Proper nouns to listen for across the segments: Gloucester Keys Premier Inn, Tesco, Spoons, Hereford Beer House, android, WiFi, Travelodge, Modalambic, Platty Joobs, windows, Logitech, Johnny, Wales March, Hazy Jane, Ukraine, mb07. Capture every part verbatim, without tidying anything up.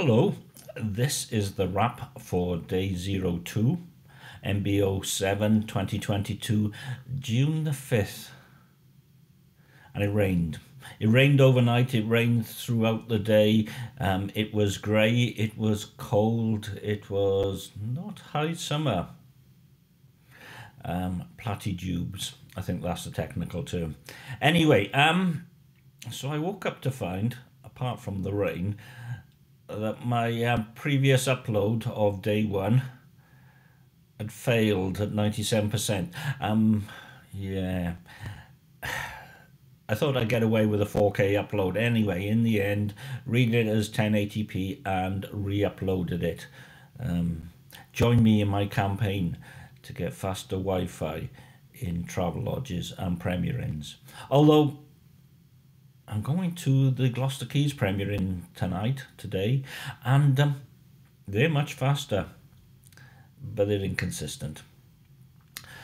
Hello, this is the wrap for day two, M B oh seven twenty twenty-two, June the fifth, and it rained. It rained overnight, it rained throughout the day, um, it was grey, it was cold, it was not high summer. Um, Platty Joobs, I think that's the technical term. Anyway, um, so I woke up to find, apart from the rain, that my uh, previous upload of day one had failed at ninety-seven percent. Um, yeah, I thought I'd get away with a four K upload anyway. In the end, read it as ten eighty p and re-uploaded it. Um, join me in my campaign to get faster Wi-Fi in Travelodges and Premier Inns. Although, I'm going to the Gloucester Keys Premier Inn tonight, today, and um, they're much faster, but they're inconsistent.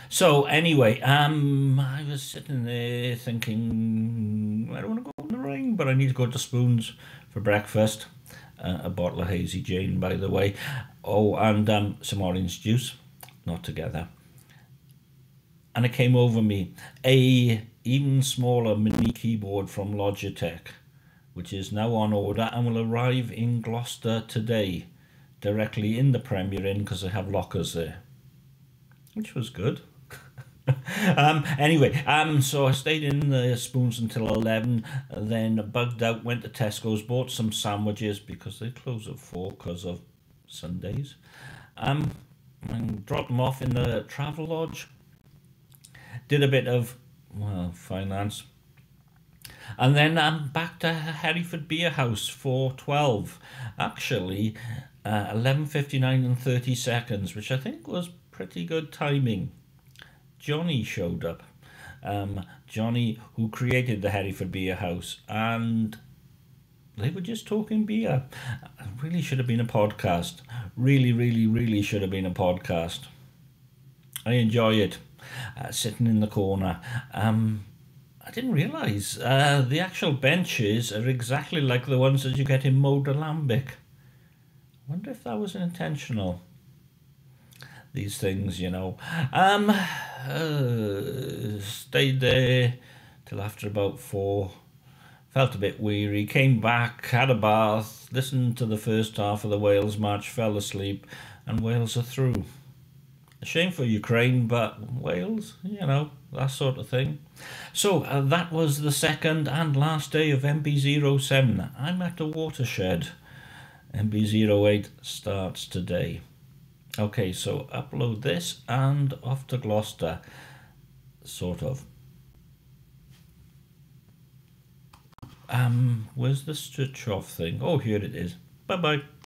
So anyway, um, I was sitting there thinking, I don't want to go in the rain, but I need to go to Spoons for breakfast. Uh, a bottle of Hazy Jane, by the way. Oh, and um, some orange juice, not together. And it came over me, a even smaller mini keyboard from Logitech, which is now on order and will arrive in Gloucester today, directly in the Premier Inn, because they have lockers there, which was good. um, anyway, um, so I stayed in the Spoons until eleven, then bugged out, went to Tesco's, bought some sandwiches, because they close at four because of Sundays, um, and dropped them off in the Travelodge, did a bit of well, finance. And then I'm back to Hereford Beer House for twelve. Actually, uh, eleven fifty-nine and thirty seconds, which I think was pretty good timing. Johnny showed up. Um, Johnny, who created the Hereford Beer House, and they were just talking beer. It really should have been a podcast. Really, really, really should have been a podcast. I enjoy it. Uh, sitting in the corner. Um, I didn't realise uh, the actual benches are exactly like the ones that you get in Modalambic. I wonder if that was intentional. These things, you know. Um, uh, stayed there till after about four. Felt a bit weary. Came back, had a bath, listened to the first half of the Wales March, fell asleep, and Wales are through. Shame for Ukraine, but Wales, you know, that sort of thing. So uh, that was the second and last day of M B oh seven. I'm at the watershed. M B oh eight starts today. Okay, so upload this and off to Gloucester, sort of. Um, where's the switch off thing? Oh, here it is. Bye-bye.